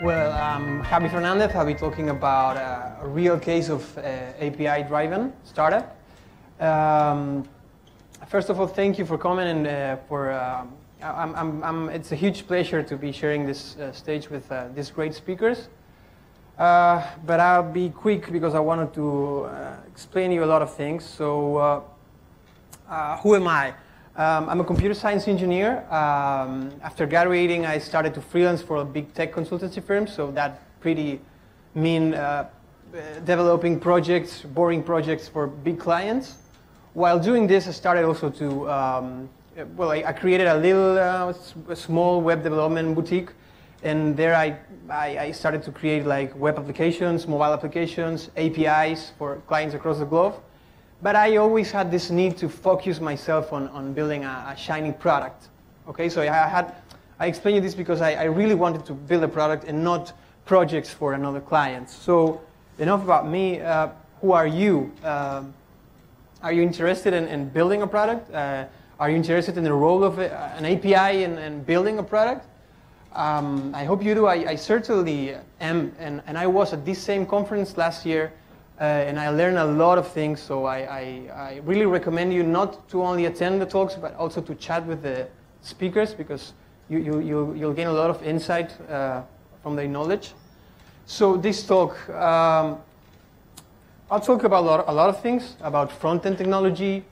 Well, I'm Javi Fernandez. I'll be talking about a real case of API-driven startup. First of all, thank you for coming, and it's a huge pleasure to be sharing this stage with these great speakers. But I'll be quick because I wanted to explain you a lot of things. So who am I? I'm a computer science engineer. After graduating, I started to freelance for a big tech consultancy firm. So that pretty mean developing projects, boring projects for big clients. While doing this, I started also to, I created a little small web development boutique. And there I started to create like web applications, mobile applications, APIs for clients across the globe. But I always had this need to focus myself on building a shining product. Okay, so I explain you this because I really wanted to build a product and not projects for another client. So enough about me. Who are you? Are you interested in building a product? Are you interested in the role of an API and building a product? I hope you do. I certainly am, and I was at this same conference last year. And I learned a lot of things, so I really recommend you not to only attend the talks, but also to chat with the speakers, because you'll gain a lot of insight from their knowledge. So this talk, I'll talk about a lot of things, about front-end technology,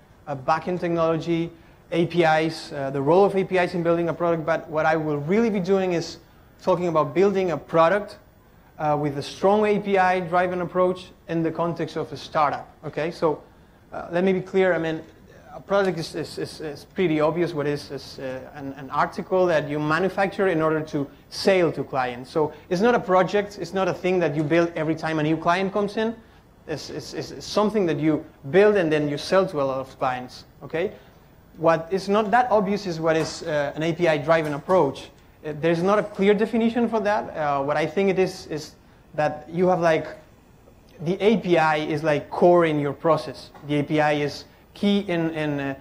back-end technology, APIs, the role of APIs in building a product, but what I will really be doing is talking about building a product with a strong API-driven approach in the context of a startup. Okay, so let me be clear. I mean, a product is pretty obvious. What is an article that you manufacture in order to sell to clients. So it's not a project. It's not a thing that you build every time a new client comes in. It's something that you build and then you sell to a lot of clients. Okay, what is not that obvious is what is an API-driven approach. There's not a clear definition for that. What I think it is that you have like, the API is like core in your process. The API is key in the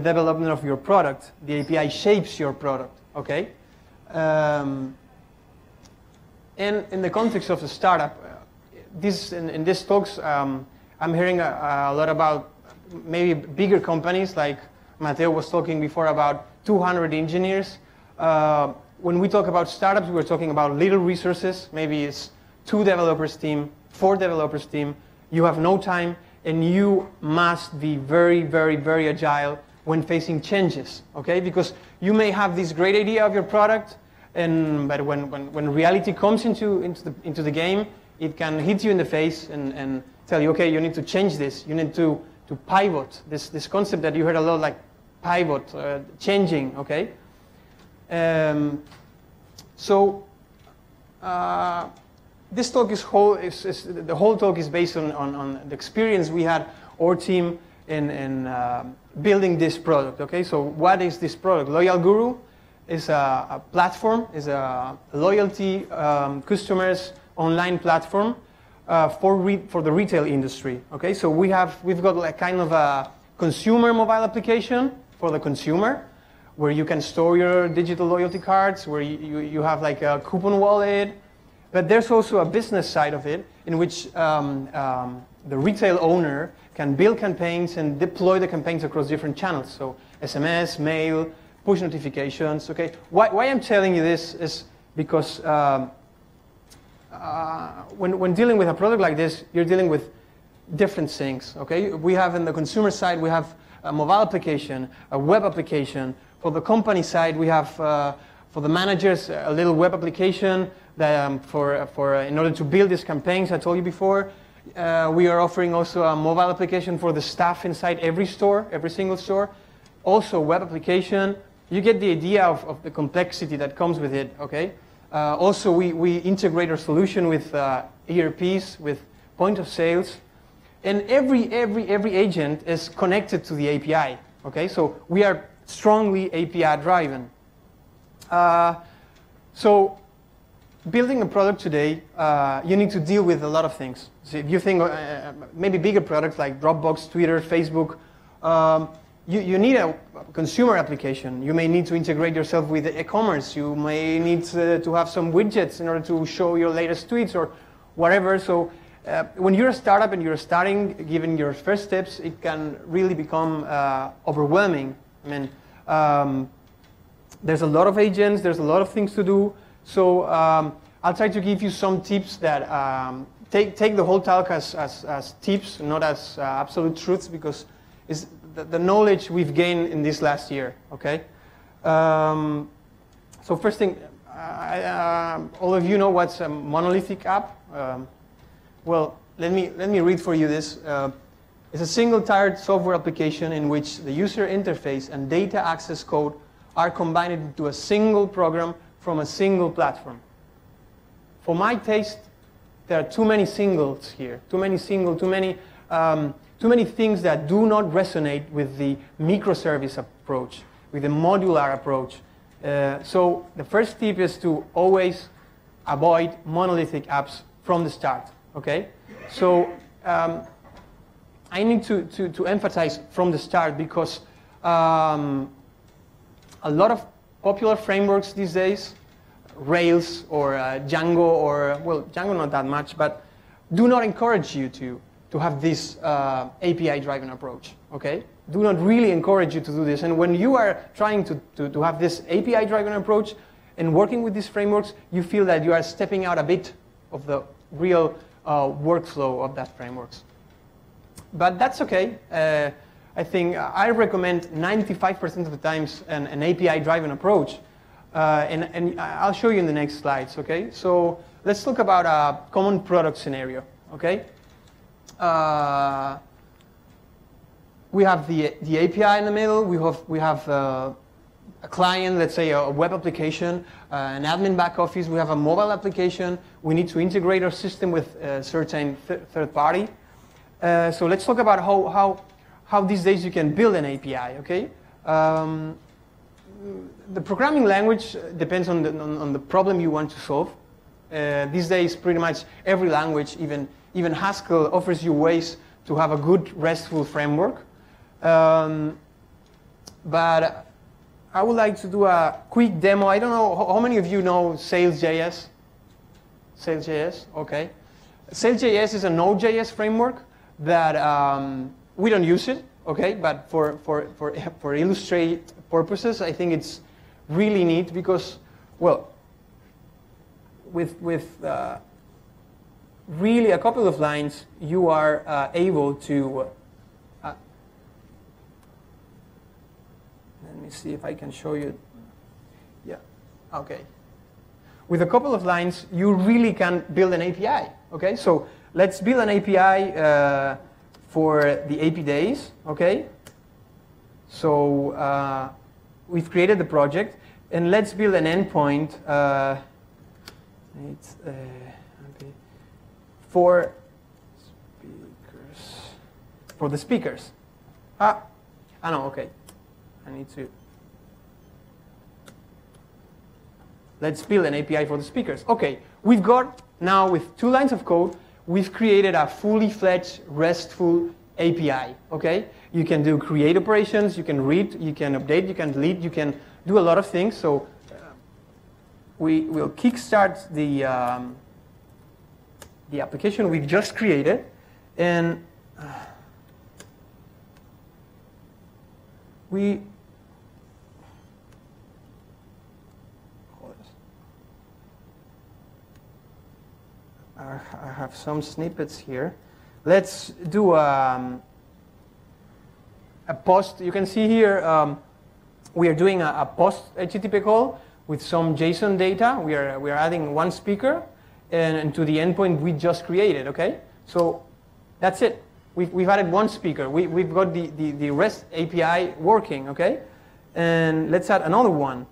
development of your product. The API shapes your product, okay? And in the context of a startup, in these talks, I'm hearing a lot about maybe bigger companies, like Mateo was talking before about 200 engineers. When we talk about startups, we're talking about little resources. Maybe it's 2 developers team, 4 developers team. You have no time, and you must be very, very, very agile when facing changes. Okay, because you may have this great idea of your product, but when reality comes into the game, it can hit you in the face and tell you, okay, you need to change this. You need to pivot. This concept that you heard a lot, like pivot, changing. Okay. This talk the whole talk is based on the experience we had, our team, in building this product. Okay, so what is this product? Loyal Guru is a platform, is a loyalty customers online platform for the retail industry. Okay, so we've got like kind of a consumer mobile application for the consumer, where you can store your digital loyalty cards, where you have like a coupon wallet. But there's also a business side of it in which the retail owner can build campaigns and deploy the campaigns across different channels. So SMS, mail, push notifications. Okay, why I'm telling you this is because when dealing with a product like this, you're dealing with different things. Okay, we have in the consumer side, we have a mobile application, a web application. For the company side, we have, for the managers, a little web application that in order to build these campaigns I told you before. We are offering also a mobile application for the staff inside every store, every single store. Also web application. You get the idea of the complexity that comes with it, okay? Also, we integrate our solution with ERPs, with point of sales. And every agent is connected to the API, okay? So we are strongly API-driven. So building a product today, you need to deal with a lot of things. So if you think maybe bigger products like Dropbox, Twitter, Facebook, you need a consumer application. You may need to integrate yourself with e-commerce. You may need to have some widgets in order to show your latest tweets or whatever. So when you're a startup and you're starting, given your first steps, it can really become overwhelming. I mean, there's a lot of agents, there's a lot of things to do. So I'll try to give you some tips that take the whole talk as tips, not as absolute truths, because it's the knowledge we've gained in this last year, okay? So first thing, all of you know what's a monolithic app. Well, let me read for you this. It's a single-tiered software application in which the user interface and data access code are combined into a single program from a single platform. For my taste, there are too many singles here. Too many things that do not resonate with the microservice approach, with the modular approach. So the first tip is to always avoid monolithic apps from the start. Okay? So I need to emphasize from the start, because a lot of popular frameworks these days, Rails or Django, or, well, Django not that much, but do not encourage you to have this API-driven approach, okay? Do not really encourage you to do this. And when you are trying to have this API-driven approach and working with these frameworks, you feel that you are stepping out a bit of the real workflow of that frameworks. But that's okay. I think I recommend 95% of the times an API-driven approach. And I'll show you in the next slides, okay? So let's talk about a common product scenario, okay? We have the API in the middle. We have a client, let's say a web application, an admin back office. We have a mobile application. We need to integrate our system with a certain third party. So let's talk about how these days you can build an API. Okay, the programming language depends on the problem you want to solve. These days, pretty much every language, even Haskell, offers you ways to have a good RESTful framework. But I would like to do a quick demo. I don't know how many of you know Sails.js. Sails.js, okay. Sails.js is a Node.js framework that we don't use it, okay. But for illustrate purposes, I think it's really neat because, well, with really a couple of lines, you are able to, let me see if I can show you, yeah, okay. With a couple of lines, you really can build an API, okay? So let's build an API for the AP days, okay? So we've created the project, and let's build an endpoint. For speakers, for the speakers. Ah, no, okay. I need to. Let's build an API for the speakers. Okay, we've got now with 2 lines of code, we've created a fully fledged RESTful API. Okay, you can do create operations, you can read, you can update, you can delete, you can do a lot of things. So we will kickstart the application we've just created, and we I have some snippets here. Let's do a post. You can see here we are doing a post HTTP call with some JSON data. We are adding 1 speaker and to the endpoint we just created, okay? So that's it. We've added 1 speaker. We've got the REST API working, okay? And let's add another one.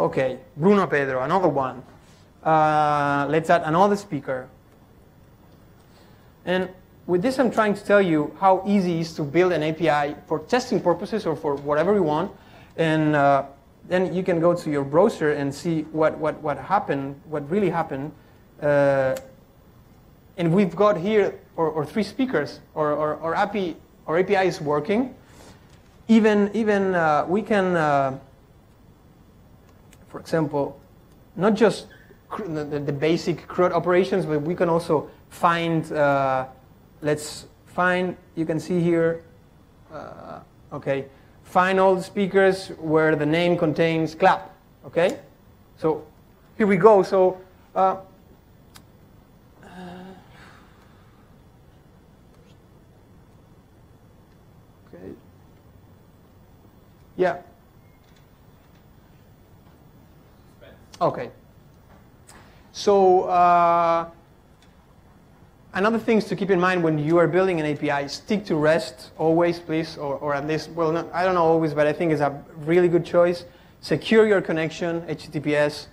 Okay, Bruno Pedro, another one. Let's add another speaker. And with this I'm trying to tell you how easy it is to build an API for testing purposes or for whatever you want. And then you can go to your browser and see what happened, what really happened. And we've got here or three speakers, or API, or API is working. Even we can, for example, not just the basic CRUD operations, but we can also find. Let's find. You can see here. Okay, find all the speakers where the name contains clap. Okay, so here we go. So. Yeah. Okay. So another thing to keep in mind when you are building an API: stick to REST always, please, or at least, well, not, I don't know always, but I think it's a really good choice. Secure your connection, HTTPS.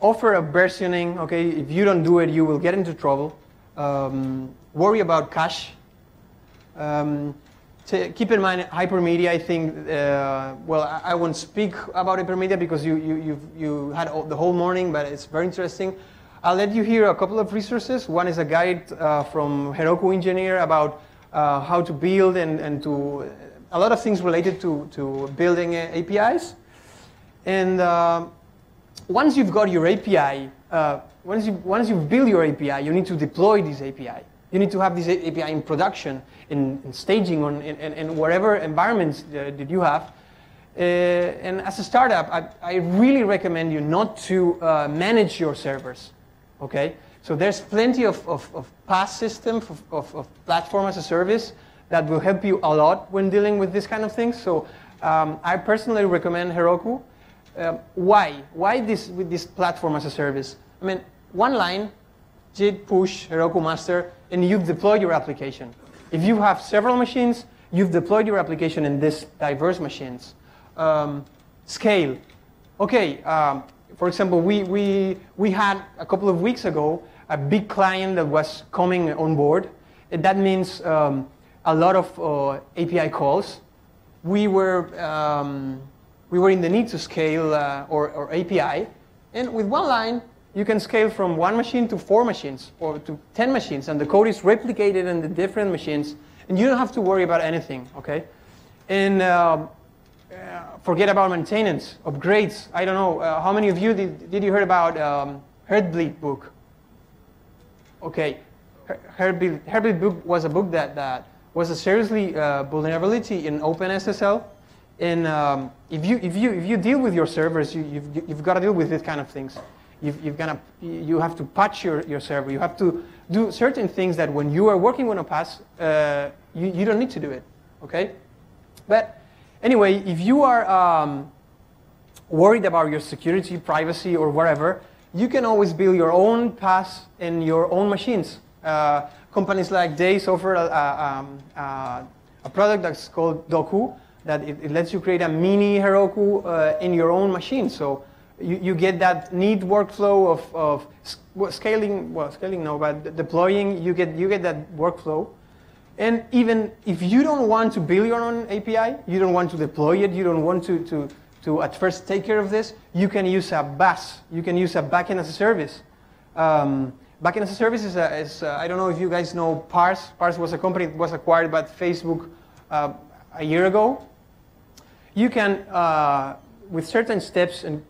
Offer a versioning. Okay, if you don't do it, you will get into trouble. Worry about cache. To keep in mind hypermedia. I think well, I won't speak about hypermedia because you had the whole morning, but it's very interesting. I'll let you hear a couple of resources. One is a guide from Heroku engineer about how to build and to a lot of things related to building APIs. And once you've got your API, once you build your API, you need to deploy this API. You need to have this API in production, in staging, in whatever environments that you have. And as a startup, I really recommend you not to manage your servers. Okay, so there's plenty of PaaS systems, of platform as a service that will help you a lot when dealing with this kind of things. So I personally recommend Heroku. Why? Why this with this platform as a service? I mean, one line. Git, push, Heroku master, and you've deployed your application. If you have several machines, you've deployed your application in these diverse machines. Scale. Okay, for example, we had a couple of weeks ago a big client that was coming on board. And that means a lot of API calls. We were in the need to scale or API, and with one line, you can scale from one machine to 4 machines or to 10 machines, and the code is replicated in the different machines, and you don't have to worry about anything, okay? And forget about maintenance, upgrades. I don't know, how many of you did you heard about Heartbleed book? Okay, Heartbleed book was a book that was a seriously vulnerability in OpenSSL, and if you deal with your servers, you've got to deal with these kind of things. You have to patch your server. You have to do certain things that when you are working on a PaaS, you don't need to do it, okay? But anyway, if you are worried about your security, privacy, or whatever, you can always build your own PaaS in your own machines. Companies like Days offer a product that's called Dokku, that it lets you create a mini Heroku in your own machine. So. You get that neat workflow of scaling, well, scaling no, but deploying, you get that workflow. And even if you don't want to build your own API, you don't want to deploy it, you don't want to at first take care of this, you can use a BaaS, you can use a backend as a service. Backend as a service is I don't know if you guys know Parse. Parse was a company that was acquired by Facebook a year ago. You can, with certain steps and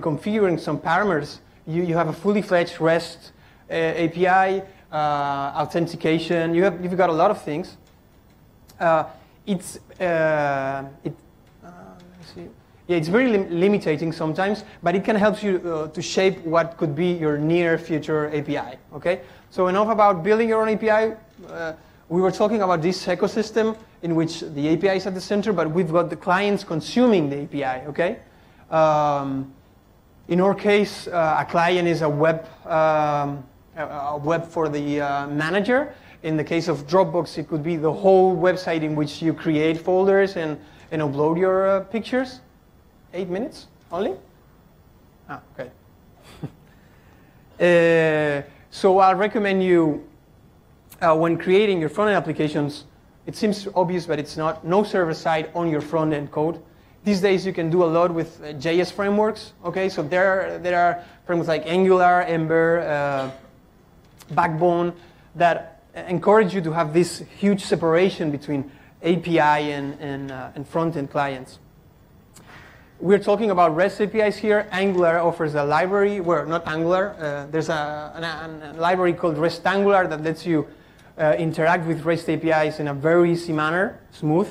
configuring some parameters, you have a fully fledged REST API, authentication. You've got a lot of things. Let's see. Yeah, it's very limiting sometimes, but it can help you to shape what could be your near future API. Okay. So enough about building your own API. We were talking about this ecosystem in which the API is at the center, but we've got the clients consuming the API. Okay. In our case, a client is a web for the manager. In the case of Dropbox, it could be the whole website in which you create folders and upload your pictures. 8 minutes only? Ah, okay. So I'll recommend you, when creating your front-end applications, It seems obvious, but it's not. No server-side on your front-end code. These days, you can do a lot with JS frameworks. Okay, so there are frameworks like Angular, Ember, Backbone that encourage you to have this huge separation between API and front-end clients. We're talking about REST APIs here. Angular offers a library, well, not Angular. There's a library called Restangular that lets you interact with REST APIs in a very easy manner, smooth.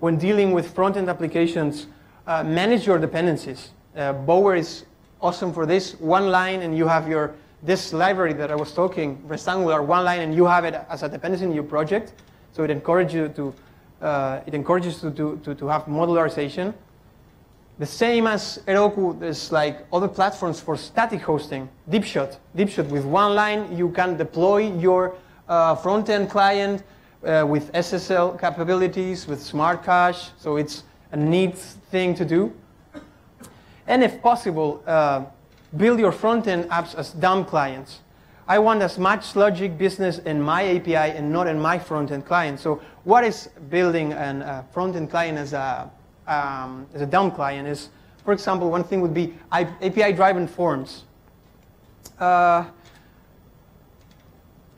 When dealing with front-end applications, manage your dependencies. Bower is awesome for this. One line, and you have your this library that I was talking, Restangular. One line, and you have it as a dependency in your project. So it encourages you to it encourages you to have modularization. The same as Heroku, there's like other platforms for static hosting. DeepShot with one line, you can deploy your front-end client with SSL capabilities, with smart cache. So it's a neat thing to do. And if possible, build your front-end apps as dumb clients. I want as much logic business in my API and not in my front-end client. So what is building a front-end client as a dumb client is, for example, one thing would be API-driven forms.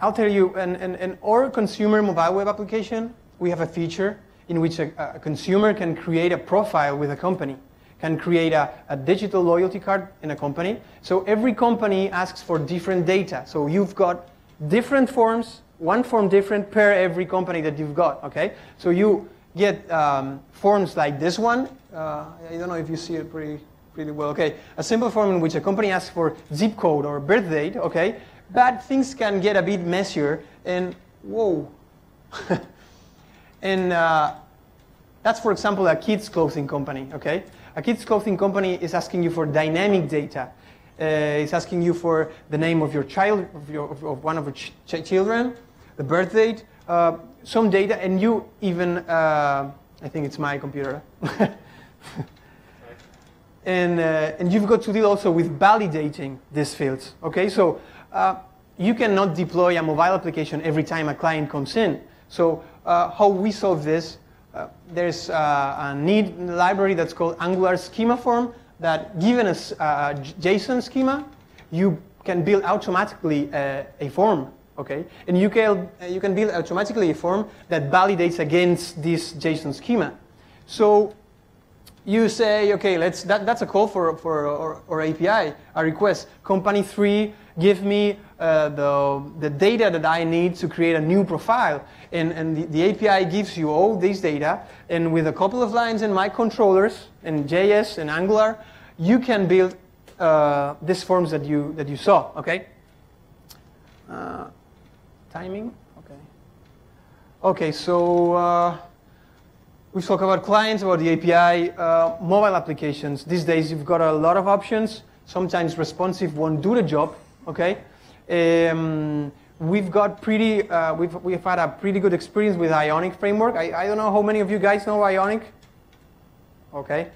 I'll tell you, in our consumer mobile web application, we have a feature in which a consumer can create a profile with a company, can create a digital loyalty card in a company. So every company asks for different data. So you've got different forms, one form different per every company that you've got. Okay, so you get forms like this one. I don't know if you see it pretty well. Okay, a simple form in which a company asks for zip code or birth date. Okay, but things can get a bit messier. And whoa, and that's, for example, a kids clothing company. Okay, a kids clothing company is asking you for dynamic data. It's asking you for the name of your child, of one of your children, the birth date. Some data, and you even, I think it's my computer, and you've got to deal also with validating these fields, okay? So you cannot deploy a mobile application every time a client comes in. So how we solve this, there's a neat library that's called Angular Schema Form that, given a JSON schema, you can build automatically a form. Okay, and you can build automatically a form that validates against this JSON schema. So you say, okay, that's a call for API, a request. Company 3, give me the data that I need to create a new profile. And the API gives you all this data. And with a couple of lines in my controllers, in JS and Angular, you can build these forms that you saw. Okay. Timing? Okay. Okay, so we talk about clients, about the API, mobile applications. These days you've got a lot of options. Sometimes responsive won't do the job, okay? We've had a pretty good experience with Ionic framework. I don't know how many of you guys know Ionic? Okay.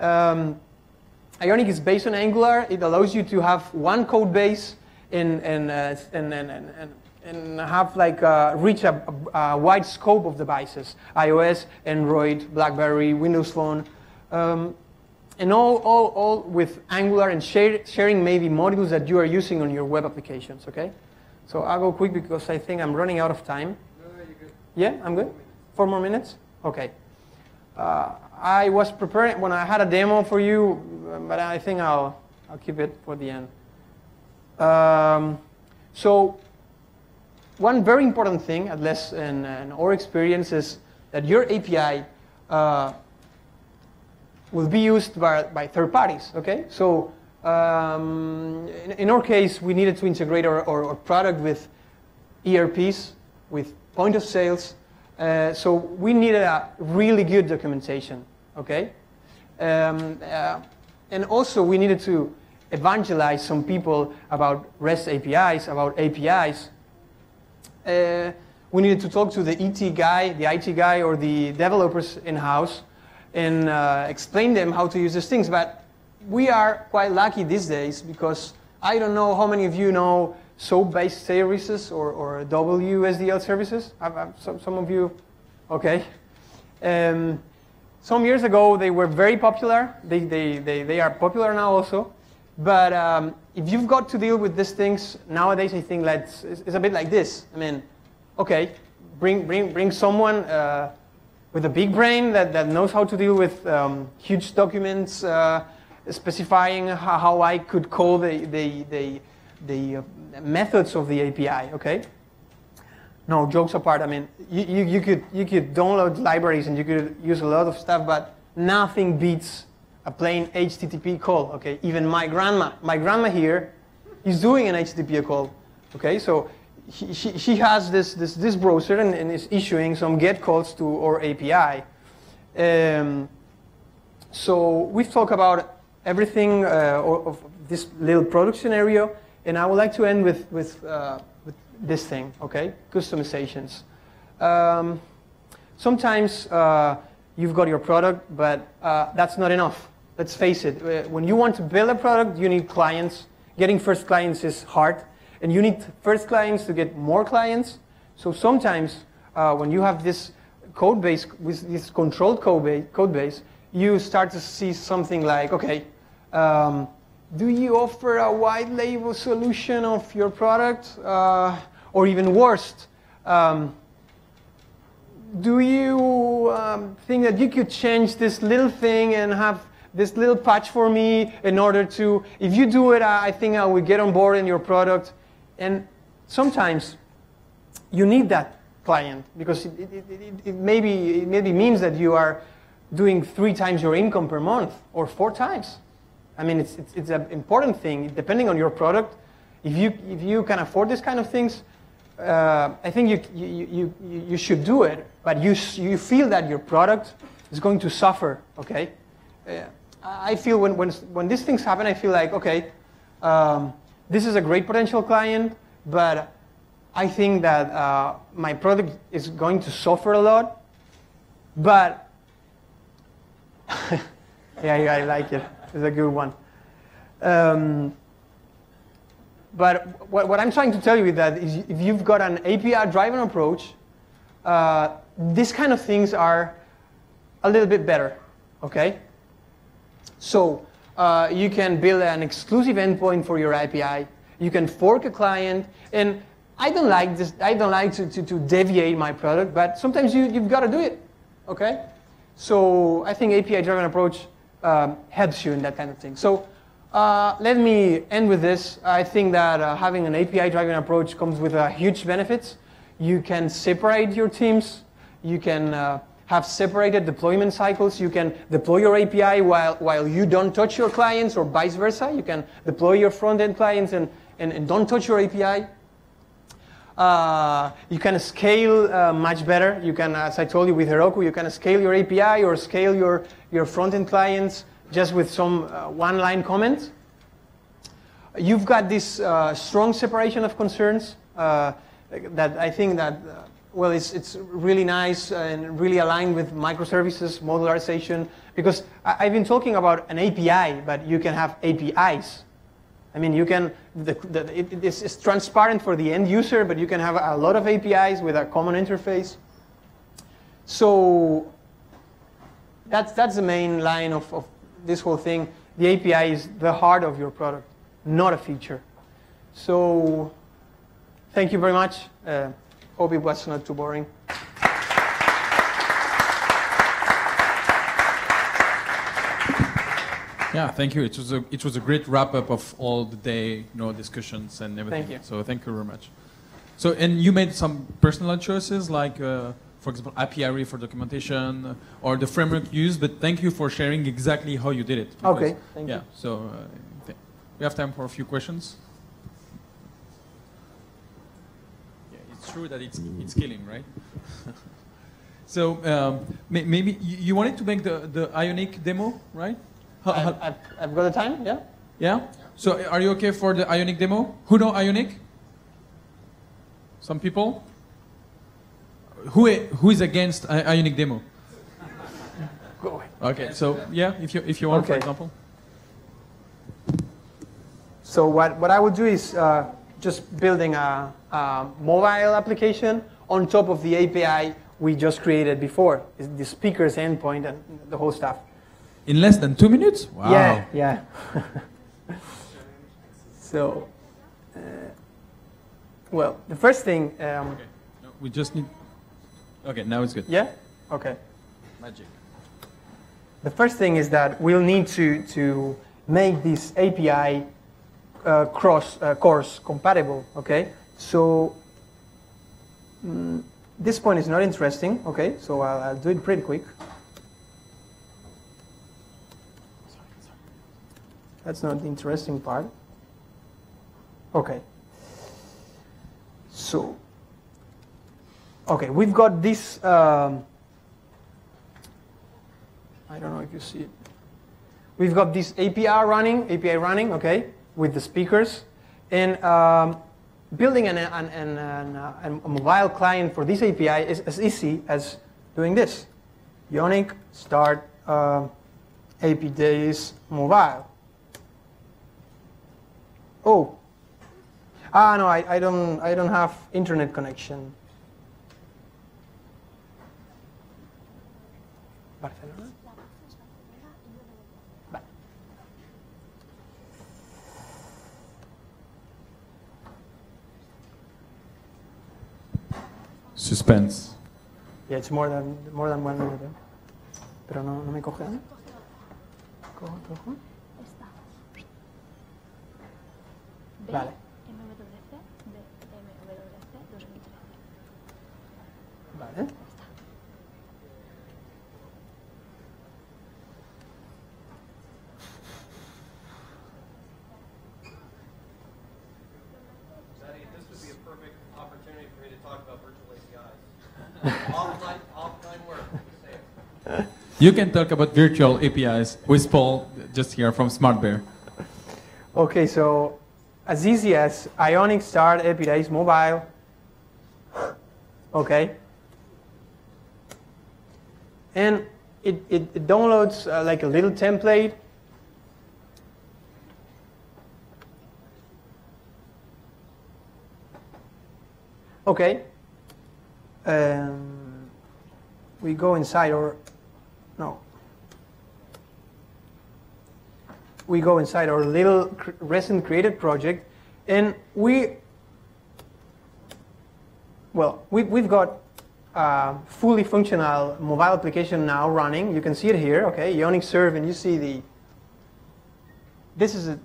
Ionic is based on Angular. It allows you to have one code base and have like reach a wide scope of devices, iOS, Android, BlackBerry, Windows Phone, and all with Angular and sharing maybe modules that you are using on your web applications, okay? So I'll go quick because I think I'm running out of time. No, you're good. Yeah, I'm good? 4 more minutes? Okay. I was preparing, when I had a demo for you, but I think I'll keep it for the end. So one very important thing, at least in our experience, is that your API will be used by third parties, okay? So in our case, we needed to integrate our product with ERPs, with point of sales. So we needed a really good documentation, okay? And also we needed to evangelize some people about REST APIs, about APIs. We needed to talk to the ET guy, the IT guy, or the developers in-house and explain them how to use these things. But we are quite lucky these days because I don't know how many of you know SOAP-based services or WSDL services. Some of you, okay. Some years ago, they were very popular. They are popular now also. But if you've got to deal with these things nowadays, I think it's a bit like this. I mean, okay, bring someone with a big brain that knows how to deal with huge documents, specifying how I could call the methods of the API. Okay. No, jokes apart. I mean, you could download libraries and you could use a lot of stuff, but nothing beats a plain HTTP call. Okay, even my grandma here, is doing an HTTP call. Okay, so she has this browser and is issuing some GET calls to our API. So we've talked about everything of this little product scenario, and I would like to end with this thing, okay? Customizations. Sometimes you've got your product, but that's not enough. Let's face it. When you want to build a product, you need clients. Getting first clients is hard, and you need first clients to get more clients. So sometimes when you have this code base, with this controlled code base, you start to see something like, okay, do you offer a white label solution of your product? Or even worse, do you think that you could change this little thing and have this little patch for me in order to, if you do it, I think I will get on board in your product. And sometimes you need that client because it maybe means that you are doing 3 times your income per month or 4 times. I mean, it's an important thing, depending on your product. If you can afford these kind of things, I think you should do it. But you feel that your product is going to suffer, okay? I feel when these things happen, I feel like, okay, this is a great potential client, but I think that my product is going to suffer a lot. But, yeah, I like it. Is a good one. But what I'm trying to tell you is that if you've got an API-driven approach, these kind of things are a little bit better, okay? So you can build an exclusive endpoint for your API. You can fork a client, and I don't like this. I don't like to deviate my product, but sometimes you've got to do it, okay? So I think API-driven approach helps you in that kind of thing. So let me end with this. I think that having an API-driven approach comes with huge benefits. You can separate your teams. You can have separated deployment cycles. You can deploy your API while you don't touch your clients or vice versa. You can deploy your front-end clients and don't touch your API. You can scale much better. You can, as I told you with Heroku, you can scale your API or scale your front-end clients just with some one-line comment. You've got this strong separation of concerns that I think that, well, it's really nice and really aligned with microservices, modularization, because I've been talking about an API, but you can have APIs. I mean, you can, it's transparent for the end user, but you can have a lot of APIs with a common interface. So that's the main line of this whole thing. The API is the heart of your product, not a feature. So thank you very much. Hope it was not too boring. Yeah, thank you. It was a great wrap-up of all the day, discussions and everything. Thank you. So thank you very much. So, and you made some personal choices, like, for example, API for documentation or the framework used, but thank you for sharing exactly how you did it. Because, okay, thank you. Yeah, so we have time for a few questions. Yeah, it's true that it's killing, right? So maybe you wanted to make the Ionic demo, right? I've got the time, yeah? Yeah? So are you okay for the Ionic demo? Who know Ionic? Some people? Who is against Ionic demo? Go ahead. Okay, so yeah, if you want, okay. For example. So what I will do is just building a mobile application on top of the API we just created before, the speaker's endpoint and the whole stuff. In less than 2 minutes? Wow. Yeah, yeah. So, well, the first thing... okay. No, we just need... Okay, now it's good. Yeah? Okay. Magic. The first thing is that we'll need to make this API cross-course compatible, okay? So this point is not interesting, okay? So I'll do it pretty quick. That's not the interesting part. Okay. So, okay, we've got this, I don't know if you see it. We've got this API running, okay, with the speakers. And building a mobile client for this API is as easy as doing this. Ionic start APIs mobile. Oh. Ah, no, I don't have internet connection. Barcelona? Suspense. Yeah, it's more than 1 minute. Pero no me coge. Cojo. Vale. Vale. Zaddy, this would be a perfect opportunity for me to talk about virtual APIs. offline work. Save. You can talk about virtual APIs with Paul, just here from SmartBear. Okay, so. As easy as Ionic start APIs mobile, okay, and it downloads like a little template. Okay, we go inside our little recent created project, and we've got a fully functional mobile application now running. You can see it here, okay? Ionic serve, and you see the. This is a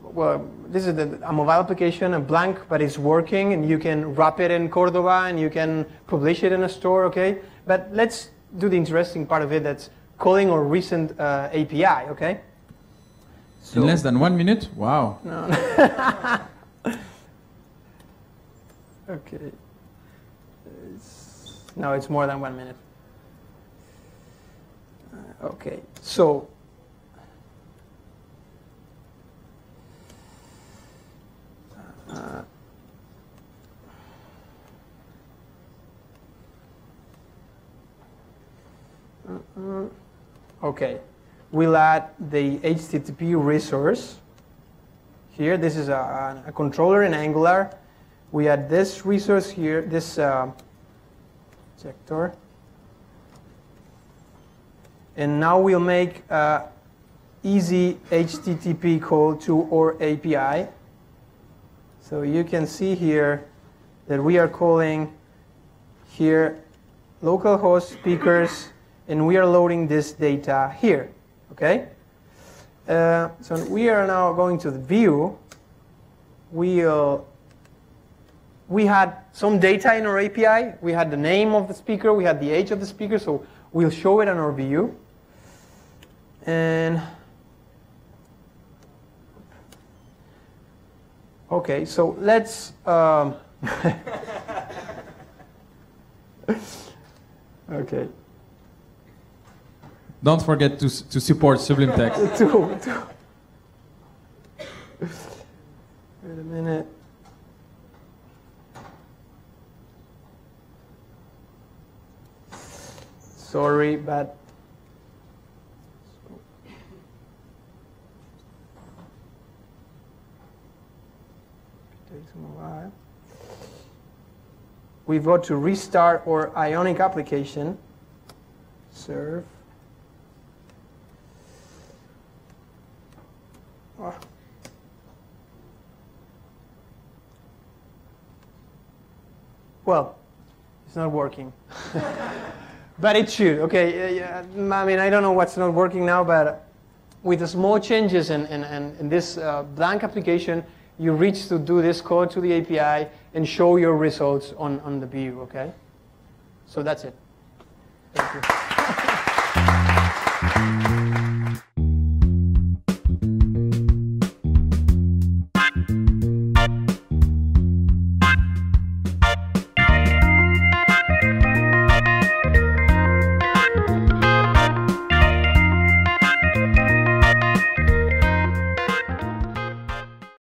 mobile application, a blank, but it's working, and you can wrap it in Cordova, and you can publish it in a store, okay? But let's do the interesting part of it. That's calling our recent API, okay? So in less than 1 minute? Wow. No. Okay. It's more than 1 minute. Okay. So. Okay. We'll add the HTTP resource here. This is a controller in Angular. We add this resource here, this sector. And now we'll make easy HTTP call to our API. So you can see here that we are calling here localhost speakers, and we are loading this data here. Okay, so we are now going to the view. We had some data in our API. We had the name of the speaker. We had the age of the speaker. So we'll show it on our view. And okay, so let's. Okay. Don't forget to support Sublime Text. Wait a minute. Sorry, but... It takes a while. we go to restart our Ionic application, serve. Oh. Well, it's not working. But it should. Okay, I mean, I don't know what's not working now, but with the small changes in this blank application, you reach to do this code to the API and show your results on the view, okay? So that's it. Thank you.